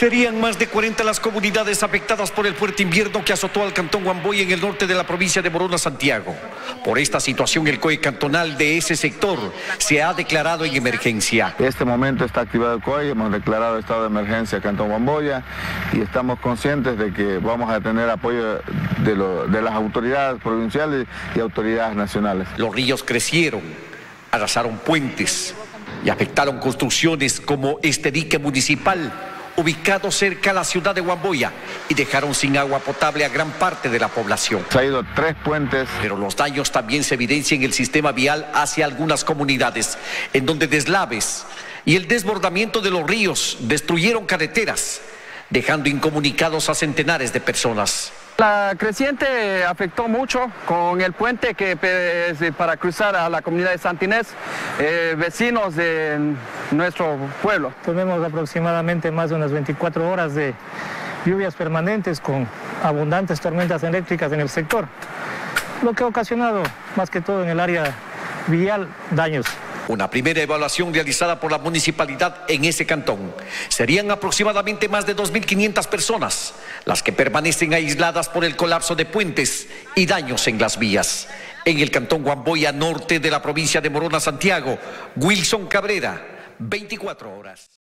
Serían más de 40 las comunidades afectadas por el fuerte invierno que azotó al Cantón Huamboya en el norte de la provincia de Morona Santiago. Por esta situación, el COE cantonal de ese sector se ha declarado en emergencia. En este momento está activado el COE, hemos declarado estado de emergencia Cantón Huamboya y estamos conscientes de que vamos a tener apoyo de las autoridades provinciales y autoridades nacionales. Los ríos crecieron, arrasaron puentes y afectaron construcciones como este dique municipal ubicado cerca a la ciudad de Huamboya y dejaron sin agua potable a gran parte de la población. Se han ido 3 puentes. Pero los daños también se evidencian en el sistema vial hacia algunas comunidades, en donde deslaves y el desbordamiento de los ríos destruyeron carreteras, dejando incomunicados a centenares de personas. La creciente afectó mucho con el puente que para cruzar a la comunidad de Santinés, vecinos de nuestro pueblo. Tuvimos aproximadamente más de unas 24 horas de lluvias permanentes con abundantes tormentas eléctricas en el sector, lo que ha ocasionado más que todo en el área vial daños. Una primera evaluación realizada por la municipalidad en ese cantón. Serían aproximadamente más de 2.500 personas las que permanecen aisladas por el colapso de puentes y daños en las vías. En el Cantón Huamboya, norte de la provincia de Morona Santiago, Wilson Cabrera, 24 horas.